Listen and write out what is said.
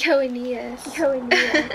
Yo, Aeneas. Yo, Aeneas.